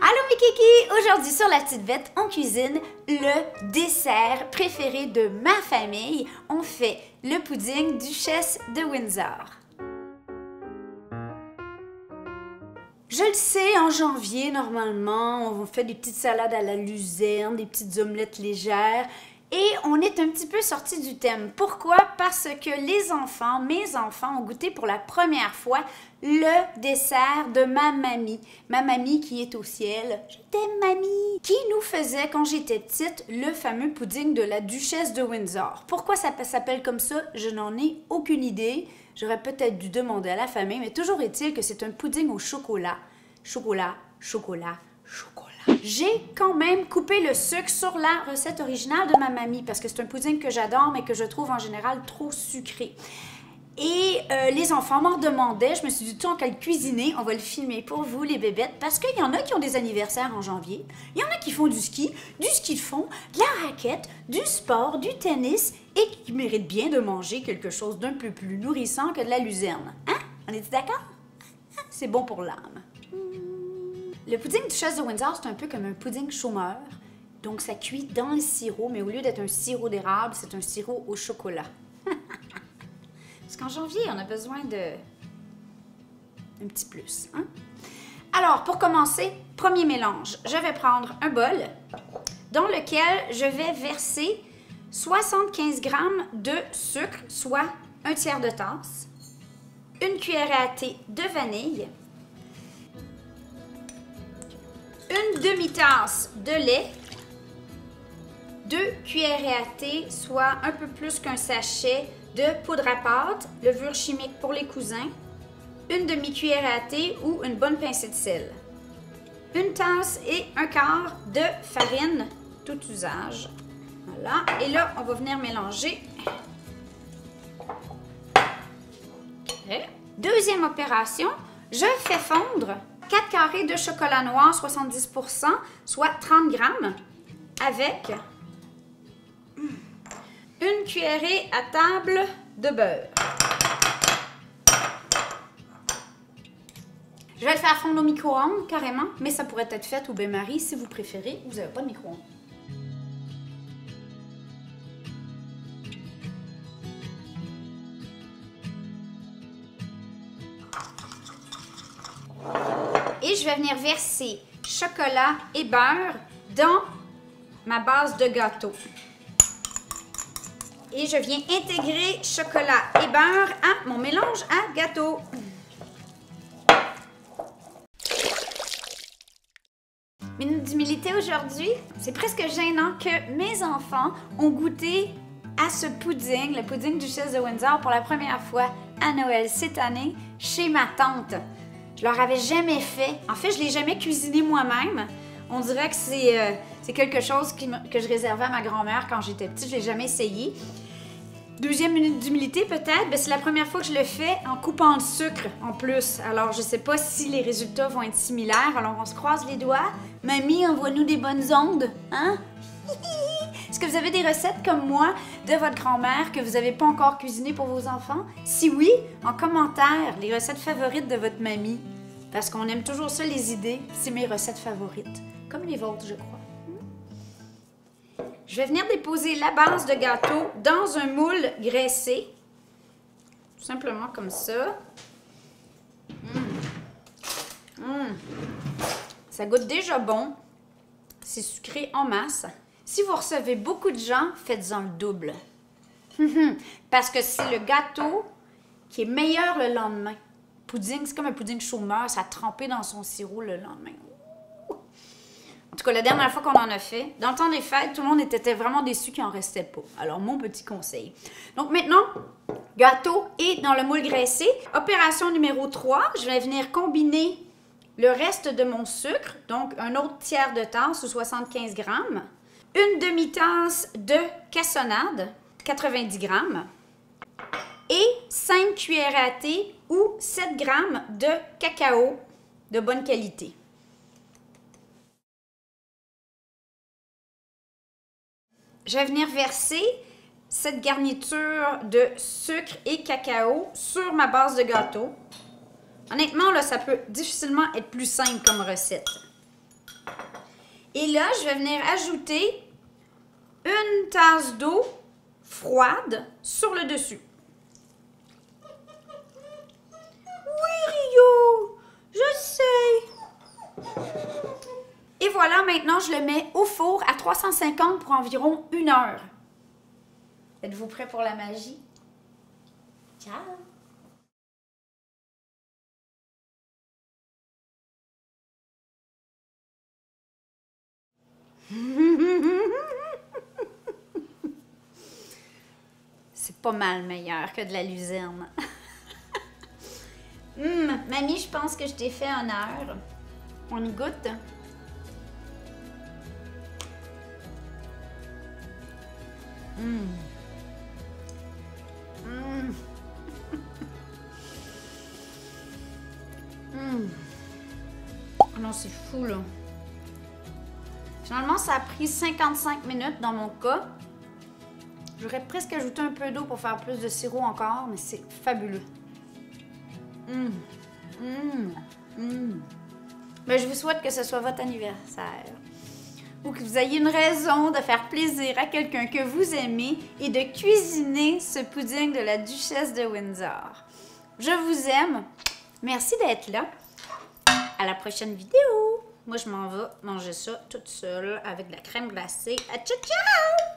Allô mes kikis! Aujourd'hui sur La Petite Bette, on cuisine le dessert préféré de ma famille. On fait le pouding Duchesse de Windsor. Je le sais, en janvier, normalement, on fait des petites salades à la luzerne, des petites omelettes légères. Et on est un petit peu sorti du thème. Pourquoi? Parce que les enfants, mes enfants, ont goûté pour la première fois le dessert de ma mamie. Ma mamie qui est au ciel. Je t'aime, mamie! Qui nous faisait, quand j'étais petite, le fameux pouding de la Duchesse de Windsor. Pourquoi ça s'appelle comme ça? Je n'en ai aucune idée. J'aurais peut-être dû demander à la famille, mais toujours est-il que c'est un pouding au chocolat. Chocolat, chocolat, chocolat. J'ai quand même coupé le sucre sur la recette originale de ma mamie parce que c'est un pouding que j'adore mais que je trouve en général trop sucré. Et les enfants m'en demandaient, je me suis dit tant qu'à le cuisiner, on va le filmer pour vous les bébêtes parce qu'il y en a qui ont des anniversaires en janvier, il y en a qui font du ski de fond, de la raquette, du sport, du tennis et qui méritent bien de manger quelque chose d'un peu plus nourrissant que de la luzerne. Hein? On est-tu d'accord? C'est bon pour l'âme. Le pouding Duchesse de Windsor, c'est un peu comme un pouding chômeur. Donc, ça cuit dans le sirop, mais au lieu d'être un sirop d'érable, c'est un sirop au chocolat. Parce qu'en janvier, on a besoin de... un petit plus, hein? Alors, pour commencer, premier mélange. Je vais prendre un bol dans lequel je vais verser 75 g de sucre, soit un tiers de tasse, une cuillère à thé de vanille, une demi-tasse de lait, 2 cuillères à thé, soit un peu plus qu'un sachet de poudre à pâte, levure chimique pour les cousins, une demi-cuillère à thé ou une bonne pincée de sel, une tasse et un quart de farine, tout usage. Voilà, et là, on va venir mélanger. Okay. Deuxième opération, je fais fondre 4 carrés de chocolat noir, 70%, soit 30 g, avec une cuillerée à table de beurre. Je vais le faire fondre au micro-ondes, carrément, mais ça pourrait être fait au bain-marie si vous préférez, vous n'avez pas de micro-ondes. Et je vais venir verser chocolat et beurre dans ma base de gâteau. Et je viens intégrer chocolat et beurre à mon mélange à gâteau. Minute d'humilité aujourd'hui, c'est presque gênant que mes enfants ont goûté à ce pouding, le pouding Duchesse de Windsor, pour la première fois à Noël cette année chez ma tante. Je leur avais jamais fait. En fait, je ne l'ai jamais cuisiné moi-même. On dirait que c'est quelque chose que je réservais à ma grand-mère quand j'étais petite. Je ne l'ai jamais essayé. Deuxième minute d'humilité peut-être. C'est la première fois que je le fais en coupant le sucre en plus. Alors, je ne sais pas si les résultats vont être similaires. Alors, on se croise les doigts. Mamie, envoie-nous des bonnes ondes. Hein? Est-ce que vous avez des recettes comme moi de votre grand-mère que vous n'avez pas encore cuisinées pour vos enfants? Si oui, en commentaire, les recettes favorites de votre mamie. Parce qu'on aime toujours ça, les idées. C'est mes recettes favorites. Comme les vôtres, je crois. Je vais venir déposer la base de gâteau dans un moule graissé. Tout simplement comme ça. Ça goûte déjà bon. C'est sucré en masse. Si vous recevez beaucoup de gens, faites-en le double. Parce que c'est le gâteau qui est meilleur le lendemain. Pouding, c'est comme un pouding chômeur, ça a trempé dans son sirop le lendemain. En tout cas, la dernière fois qu'on en a fait, dans le temps des fêtes, tout le monde était vraiment déçu qu'il n'en restait pas. Alors, mon petit conseil. Donc maintenant, gâteau est dans le moule graissé. Opération numéro 3, je vais venir combiner le reste de mon sucre, donc un autre tiers de tasse ou 75 g. Une demi-tasse de cassonade, 90 g, et 5 cuillères à thé ou 7 g de cacao de bonne qualité. Je vais venir verser cette garniture de sucre et cacao sur ma base de gâteau. Honnêtement, là, ça peut difficilement être plus simple comme recette. Et là, je vais venir ajouter une tasse d'eau froide sur le dessus. Oui, Rio, je sais. Et voilà, maintenant, je le mets au four à 350 pour environ 1 heure. Êtes-vous prêts pour la magie? Ciao! C'est pas mal meilleur que de la luzerne. Mamie, je pense que je t'ai fait honneur. On y goûte. Oh non, c'est fou là. Finalement, ça a pris 55 minutes dans mon cas. J'aurais presque ajouté un peu d'eau pour faire plus de sirop encore, mais c'est fabuleux. Ben, je vous souhaite que ce soit votre anniversaire ou que vous ayez une raison de faire plaisir à quelqu'un que vous aimez et de cuisiner ce pouding de la Duchesse de Windsor. Je vous aime. Merci d'être là. À la prochaine vidéo. Moi, je m'en vais manger ça toute seule avec de la crème glacée. Ciao, ciao!